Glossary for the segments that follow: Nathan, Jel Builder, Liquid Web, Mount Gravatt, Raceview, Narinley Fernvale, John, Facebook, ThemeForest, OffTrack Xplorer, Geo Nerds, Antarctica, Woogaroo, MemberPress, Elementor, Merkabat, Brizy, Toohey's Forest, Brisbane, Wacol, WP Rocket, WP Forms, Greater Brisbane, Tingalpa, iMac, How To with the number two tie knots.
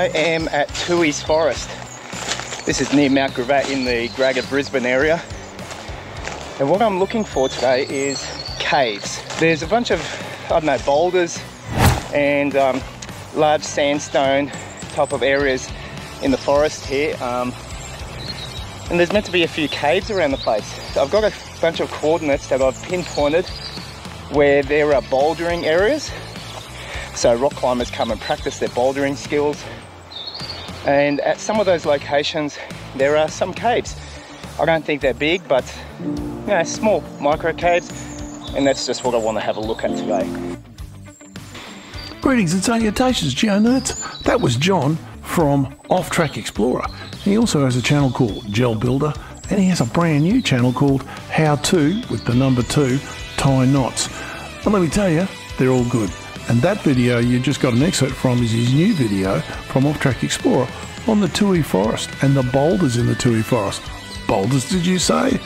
I am at Toohey's Forest. This is near Mount Gravatt in the Greater Brisbane area. And what I'm looking for today is caves. There's a bunch of, boulders and large sandstone type of areas in the forest here. And there's meant to be a few caves around the place. So I've got a bunch of coordinates that I've pinpointed where there are bouldering areas. So rock climbers come and practice their bouldering skills. And at some of those locations, there are some caves. I don't think they're big, but you know, small micro caves. And that's just what I want to have a look at today. Greetings and salutations, Geo Nerds. That was John from OffTrack Xplorer. He also has a channel called Jel Builder, and he has a brand new channel called How To with the number 2 tie knots. And let me tell you, they're all good. And that video you just got an excerpt from is his new video from OffTrack Xplorer on the Toohey Forest and the boulders in the Toohey Forest. Boulders, did you say?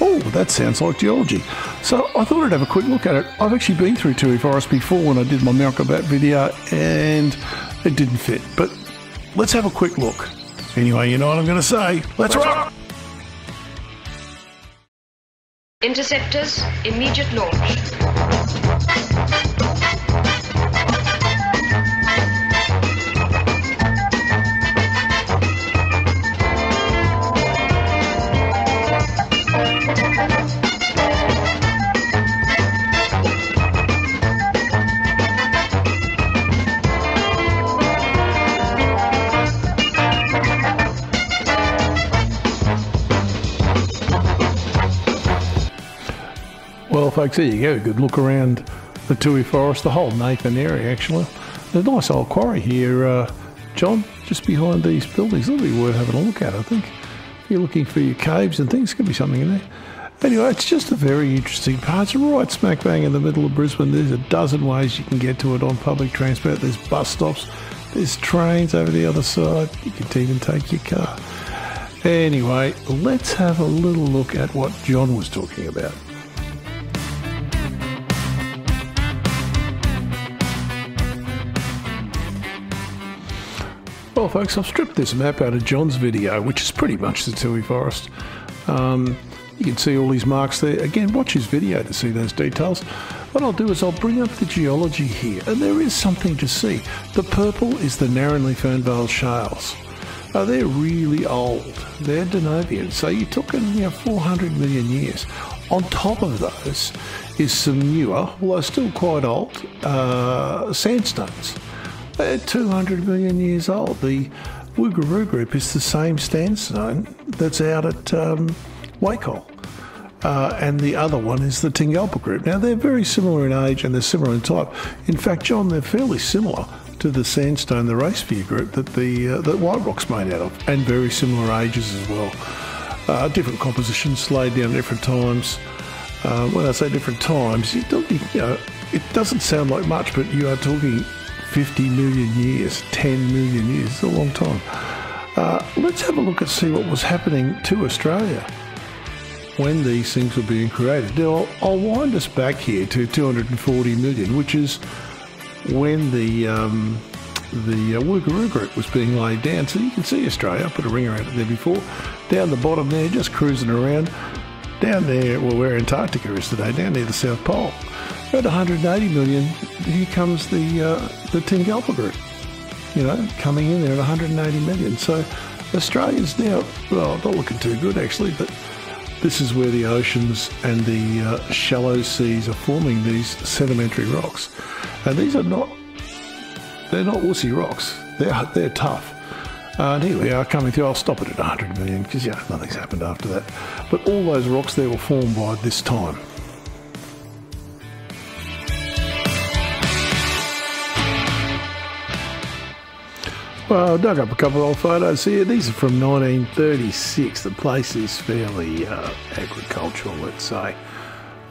Oh, that sounds like geology. So I thought I'd have a quick look at it. I've actually been through Toohey Forest before when I did my Merkabat video, and it didn't fit. But let's have a quick look. Anyway, you know what I'm going to say. Let's rock! Interceptors, immediate launch. Well, folks, there you go. Good look around the Toohey Forest, the whole Nathan area, actually. There's a nice old quarry here, John, just behind these buildings. It'll be worth having a look at, I think. If you're looking for your caves and things, could be something in there. Anyway, it's just a very interesting part. It's right smack bang in the middle of Brisbane. There's a dozen ways you can get to it on public transport. There's bus stops. There's trains over the other side. You can even take your car. Anyway, let's have a little look at what John was talking about. Well, folks, I've stripped this map out of John's video, which is pretty much the Toohey Forest. You can see all these marks there. Again, watch his video to see those details. What I'll do is I'll bring up the geology here, and there is something to see. The purple is the Narinley Fernvale shales. Now, they're really old. They're Denovian, so you're talking 400 million years. On top of those is some newer, although still quite old, sandstones. They're 200 million years old. The Woogaroo group is the same sandstone that's out at Wacol. And the other one is the Tingalpa group. Now, they're very similar in age and they're similar in type. In fact, John, they're fairly similar to the sandstone, the Raceview group that the that White Rock's made out of, and very similar ages as well. Different compositions laid down at different times. When I say different times, it doesn't sound like much, but you are talking 50 million years, 10 million years, it's a long time. Let's have a look and see what was happening to Australia when these things were being created. Now, I'll wind us back here to 240 million, which is when the Woogaroo group was being laid down. So you can see Australia, I put a ring around it there before. Down the bottom there, just cruising around. Down there, well, where Antarctica is today, down near the South Pole. About 180 million, here comes the Tingalpa group, coming in there at 180 million. So Australia's now, well, not looking too good actually, but this is where the oceans and the shallow seas are forming these sedimentary rocks. And these are not, they're not wussy rocks, they're tough. And here we are coming through. I'll stop it at 100 million because, nothing's happened after that. But all those rocks there were formed by this time. Well, I dug up a couple of old photos here. These are from 1936. The place is fairly agricultural, let's say.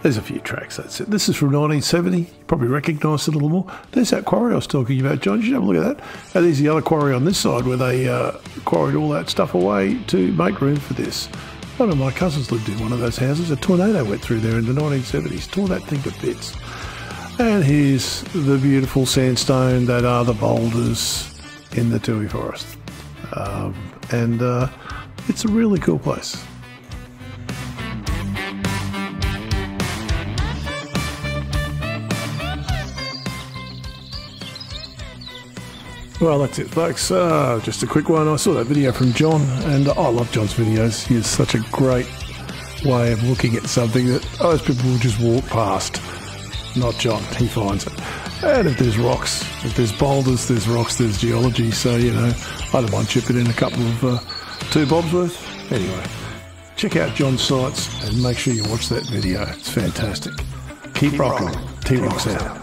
There's a few tracks, that's it. This is from 1970. You probably recognise it a little more. There's that quarry I was talking about, John. Did you have a look at that? And there's the other quarry on this side where they quarried all that stuff away to make room for this. One of my cousins lived in one of those houses. A tornado went through there in the 1970s. Tore that thing to bits. And here's the beautiful sandstone that are the boulders in the Toohey Forest. And it's a really cool place. Well, that's it, folks. Just a quick one. I saw that video from John, and I love John's videos. He has such a great way of looking at something that most people will just walk past. Not John. He finds it. And if there's rocks, if there's boulders, there's rocks, there's geology. So, you know, I don't mind chipping in a couple of two bobs worth. Anyway, check out John's sites and make sure you watch that video. It's fantastic. Keep rocking. T-Rock's out.